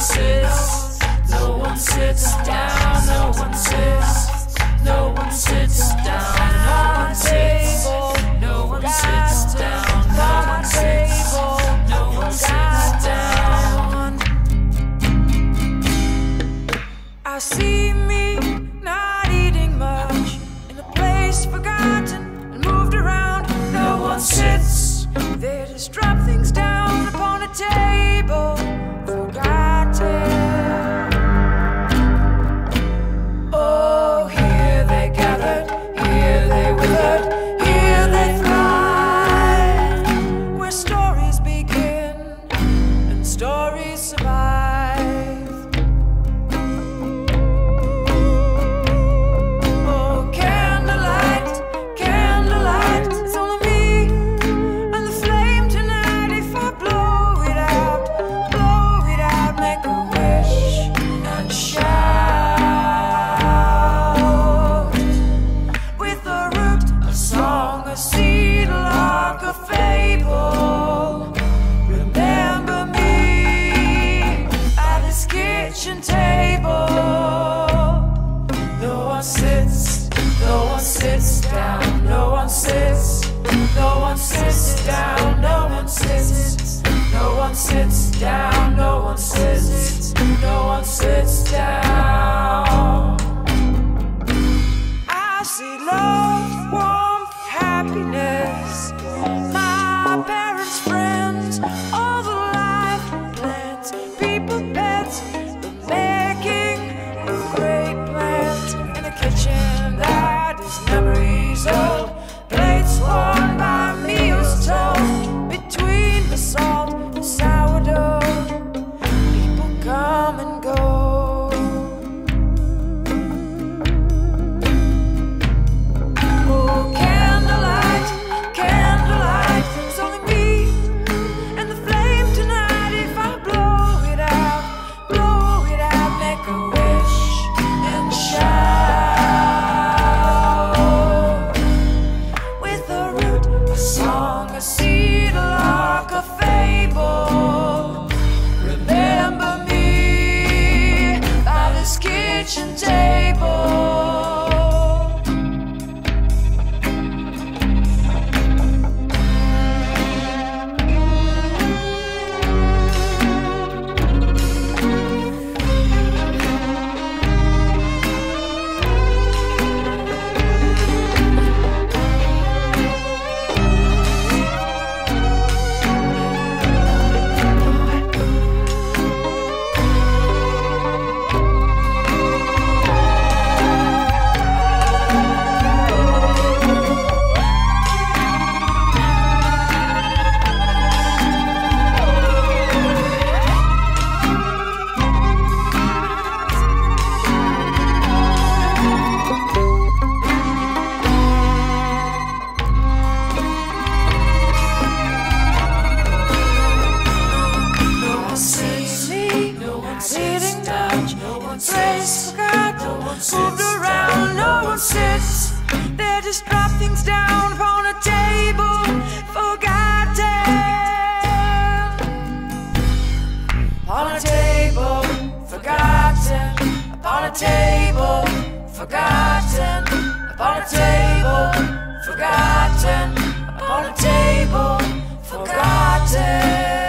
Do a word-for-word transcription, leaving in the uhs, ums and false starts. sits, no one sits down, no one sits, no one sits down, no one sits, no one sits down, no one sits, no one sits down. I see me not eating much in a place forgotten and moved around. No one sits, they just drop things down upon a table. Oh, here they gathered, here they withered, here they thrive, where stories begin and stories survive. Oh, candlelight, candlelight, it's only me and the flame tonight. If I blow it out, blow it out, make a wish and shine. Sits down, no one sits, no one sits down. I see love, warmth, happiness, my parents, friends, all the life plans, people, pets, the making of great plans in a kitchen that is memories old, plates worn by meals told between the salt. Sourdough, people come and go. Oh, candlelight, candlelight, it's only me and the flame tonight. If I blow it out, blow it out, make a wish and shout. With a root, a song, a seed, a lark, a fable. Remember me by this kitchen table. Moved around, no one sits. They just drop things down upon a table, forgotten. Upon a table, forgotten. Upon a table, forgotten. Upon a table, forgotten. Upon a table, forgotten.